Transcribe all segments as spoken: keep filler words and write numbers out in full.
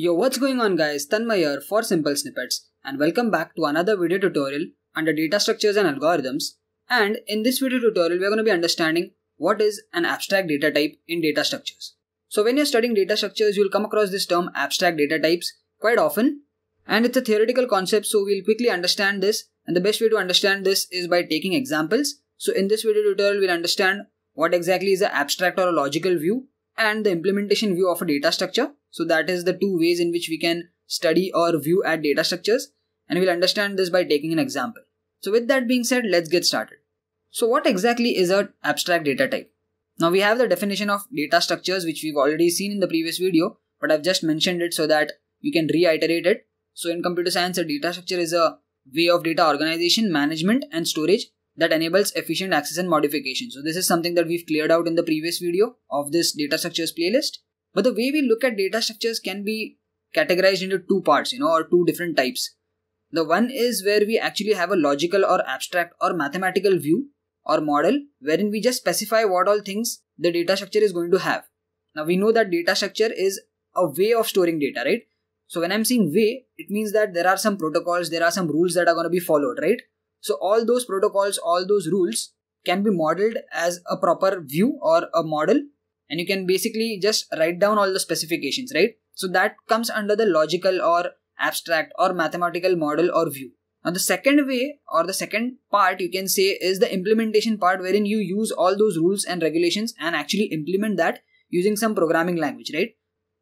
Yo, what's going on guys, Tanmay here for Simple Snippets and welcome back to another video tutorial under data structures and algorithms. And in this video tutorial we are going to be understanding what is an abstract data type in data structures. So when you're studying data structures you'll come across this term abstract data types quite often, and it's a theoretical concept, so we'll quickly understand this, and the best way to understand this is by taking examples. So in this video tutorial we'll understand what exactly is an abstract or a logical view and the implementation view of a data structure. So that is the two ways in which we can study or view at data structures, and we'll understand this by taking an example. So with that being said, let's get started. So what exactly is an abstract data type? Now we have the definition of data structures which we've already seen in the previous video, but I've just mentioned it so that you can reiterate it. So in computer science, a data structure is a way of data organization, management and storage that enables efficient access and modification. So this is something that we've cleared out in the previous video of this data structures playlist. But the way we look at data structures can be categorized into two parts, you know, or two different types. The one is where we actually have a logical or abstract or mathematical view or model, wherein we just specify what all things the data structure is going to have. Now we know that data structure is a way of storing data, right? So when I'm saying way, it means that there are some protocols, there are some rules that are going to be followed, right? So all those protocols, all those rules can be modeled as a proper view or a model. And you can basically just write down all the specifications, right? So that comes under the logical or abstract or mathematical model or view. Now the second way or the second part you can say is the implementation part, wherein you use all those rules and regulations and actually implement that using some programming language, right?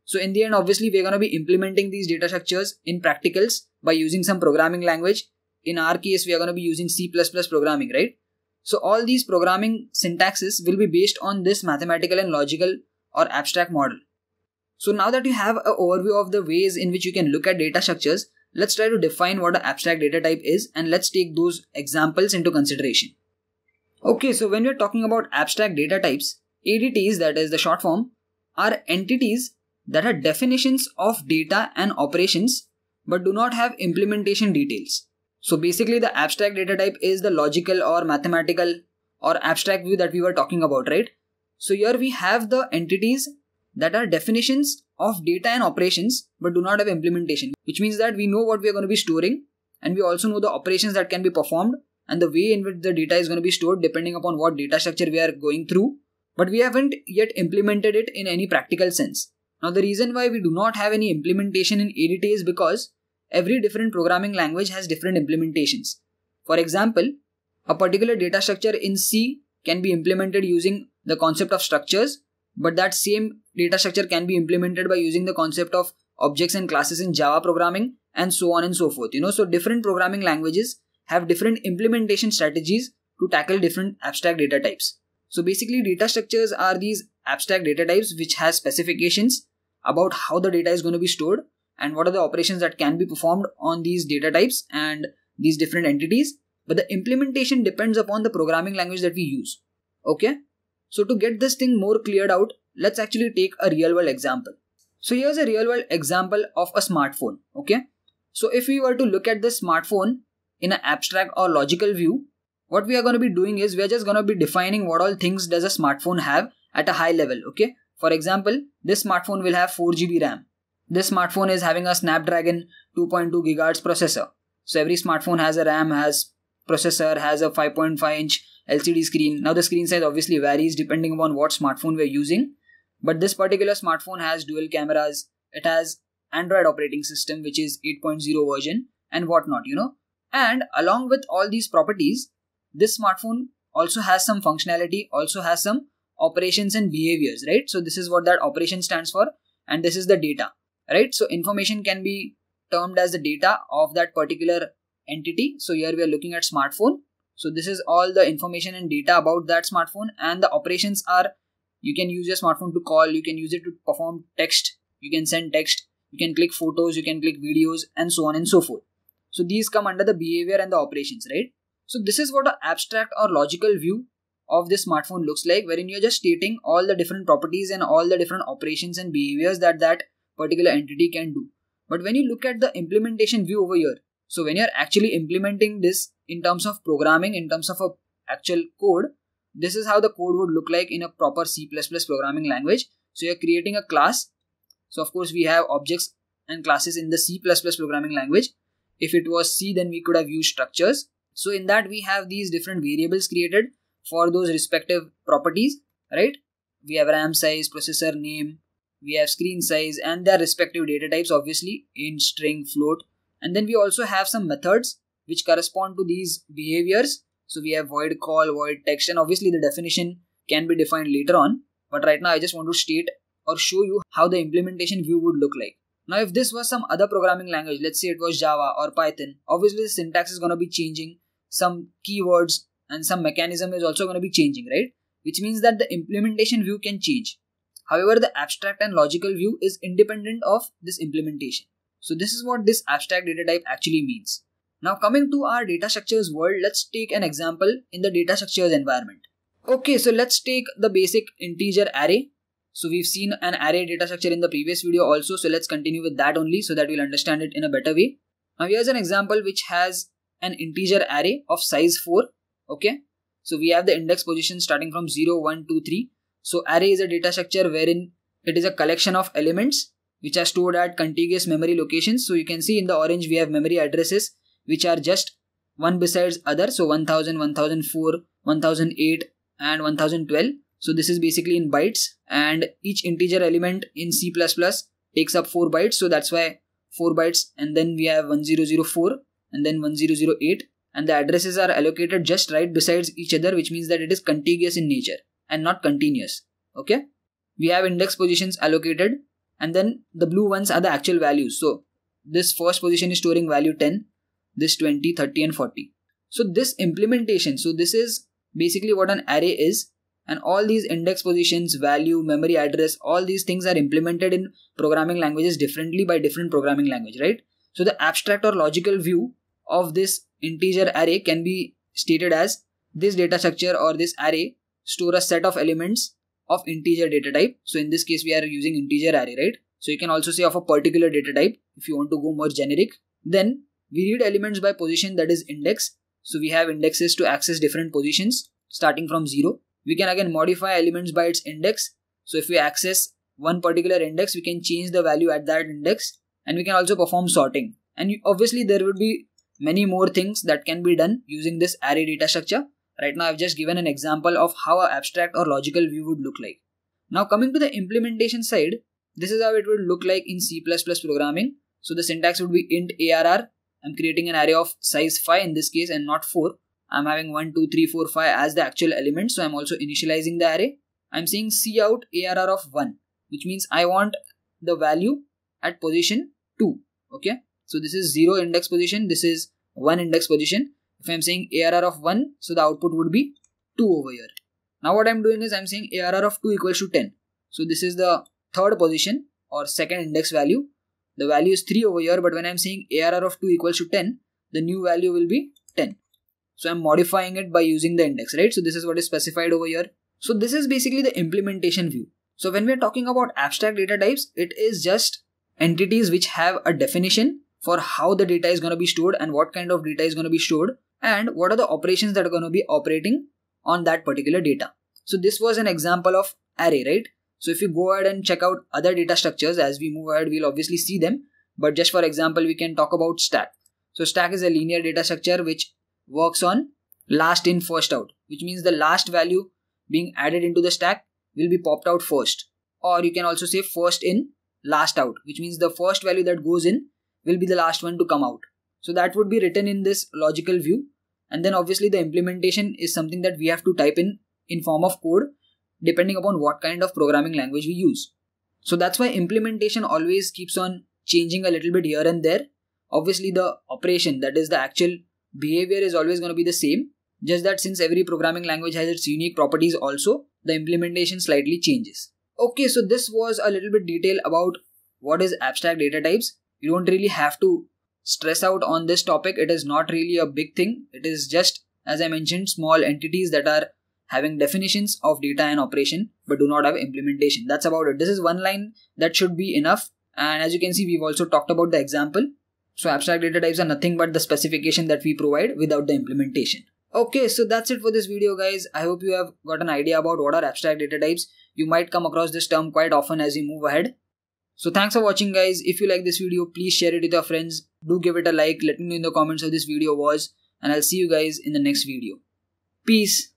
So in the end, obviously we're going to be implementing these data structures in practicals by using some programming language. In our case, we are going to be using C plus plus programming, right? So all these programming syntaxes will be based on this mathematical and logical or abstract model. So now that you have an overview of the ways in which you can look at data structures, let's try to define what an abstract data type is and let's take those examples into consideration. Okay, so when we're talking about abstract data types, A D Ts, that is the short form, are entities that are definitions of data and operations but do not have implementation details. So basically the abstract data type is the logical or mathematical or abstract view that we were talking about, right? So here we have the entities that are definitions of data and operations but do not have implementation, which means that we know what we are going to be storing and we also know the operations that can be performed and the way in which the data is going to be stored depending upon what data structure we are going through, but we haven't yet implemented it in any practical sense. Now the reason why we do not have any implementation in A D T is because every different programming language has different implementations. For example, a particular data structure in C can be implemented using the concept of structures, but that same data structure can be implemented by using the concept of objects and classes in Java programming and so on and so forth. You know, so different programming languages have different implementation strategies to tackle different abstract data types. So basically data structures are these abstract data types which has specifications about how the data is going to be stored and what are the operations that can be performed on these data types and these different entities, but the implementation depends upon the programming language that we use. Okay, so to get this thing more cleared out, let's actually take a real world example. So here's a real world example of a smartphone. Okay, so if we were to look at this smartphone in an abstract or logical view, what we are going to be doing is we're just going to be defining what all things does a smartphone have at a high level. Okay, for example, this smartphone will have four G B RAM. This smartphone is having a Snapdragon two point two gigahertz processor. So every smartphone has a RAM, has processor, has a five point five inch L C D screen. Now the screen size obviously varies depending upon what smartphone we're using. But this particular smartphone has dual cameras. It has Android operating system which is eight point oh version and whatnot, you know. And along with all these properties, this smartphone also has some functionality, also has some operations and behaviors, right? So this is what that operation stands for and this is the data. Right, so information can be termed as the data of that particular entity. So here we are looking at smartphone. So this is all the information and data about that smartphone, and the operations are you can use your smartphone to call, you can use it to perform text, you can send text, you can click photos, you can click videos and so on and so forth. So these come under the behavior and the operations, right? So this is what an abstract or logical view of this smartphone looks like, wherein you're just stating all the different properties and all the different operations and behaviors that that particular entity can do. But when you look at the implementation view over here, so when you're actually implementing this in terms of programming, in terms of a actual code, this is how the code would look like in a proper C plus plus programming language. So you're creating a class. So of course we have objects and classes in the C plus plus programming language. If it was C, then we could have used structures. So in that we have these different variables created for those respective properties, right? We have RAM size, processor name, we have screen size and their respective data types, obviously int, string, float. And then we also have some methods which correspond to these behaviors. So we have void call, void text, and obviously the definition can be defined later on. But right now I just want to state or show you how the implementation view would look like. Now if this was some other programming language, let's say it was Java or Python, obviously the syntax is going to be changing, some keywords and some mechanism is also going to be changing, right? Which means that the implementation view can change. However, the abstract and logical view is independent of this implementation. So this is what this abstract data type actually means. Now coming to our data structures world, let's take an example in the data structures environment. Okay, so let's take the basic integer array. So we've seen an array data structure in the previous video also. So let's continue with that only so that we'll understand it in a better way. Now here's an example which has an integer array of size four. Okay, so we have the index position starting from zero, one, two, three. So array is a data structure wherein it is a collection of elements which are stored at contiguous memory locations. So you can see in the orange we have memory addresses which are just one besides other. So one thousand, one thousand four, one thousand eight and one thousand twelve. So this is basically in bytes, and each integer element in C plus plus takes up four bytes. So that's why four bytes, and then we have one thousand four and then one thousand eight, and the addresses are allocated just right besides each other, which means that it is contiguous in nature and not continuous. Okay. We have index positions allocated, and then the blue ones are the actual values. So this first position is storing value ten, this twenty, thirty and forty. So this implementation, so this is basically what an array is, and all these index positions, value, memory address, all these things are implemented in programming languages differently by different programming language, right? So the abstract or logical view of this integer array can be stated as this data structure or this array store a set of elements of integer data type. So in this case we are using integer array, right? So you can also say of a particular data type if you want to go more generic. Then we read elements by position, that is index. So we have indexes to access different positions starting from zero. We can again modify elements by its index. So if we access one particular index, we can change the value at that index, and we can also perform sorting. And you, obviously there would be many more things that can be done using this array data structure. Right now I've just given an example of how an abstract or logical view would look like. Now coming to the implementation side, this is how it would look like in C plus plus programming. So the syntax would be int arr. I'm creating an array of size five in this case and not four. I'm having one, two, three, four, five as the actual element. So I'm also initializing the array. I'm saying cout arr of one, which means I want the value at position two. Okay. So this is zero index position. This is one index position. If I'm saying arr of one, so the output would be two over here. Now what I'm doing is I'm saying arr of two equals to ten. So this is the third position or second index value. The value is three over here, but when I'm saying arr of two equals to ten, the new value will be ten. So I'm modifying it by using the index, right? So this is what is specified over here. So this is basically the implementation view. So when we're talking about abstract data types, it is just entities which have a definition for how the data is going to be stored and what kind of data is going to be stored and what are the operations that are going to be operating on that particular data. So this was an example of array, right? So if you go ahead and check out other data structures as we move ahead, we'll obviously see them. But just for example, we can talk about stack. So stack is a linear data structure which works on last in first out, which means the last value being added into the stack will be popped out first. Or you can also say first in last out, which means the first value that goes in will be the last one to come out. So that would be written in this logical view. And then obviously the implementation is something that we have to type in in form of code, depending upon what kind of programming language we use. So that's why implementation always keeps on changing a little bit here and there. Obviously the operation, that is the actual behavior, is always going to be the same. Just that since every programming language has its unique properties also, the implementation slightly changes. Okay, so this was a little bit detail about what is abstract data types. You don't really have to stress out on this topic. It is not really a big thing. It is just, as I mentioned, small entities that are having definitions of data and operation but do not have implementation. That's about it. This is one line that should be enough, and as you can see we've also talked about the example. So abstract data types are nothing but the specification that we provide without the implementation. Okay, so that's it for this video guys. I hope you have got an idea about what are abstract data types. You might come across this term quite often as you move ahead. So thanks for watching, guys. If you like this video, please share it with your friends. Do give it a like. Let me know in the comments how this video was, and I'll see you guys in the next video. Peace.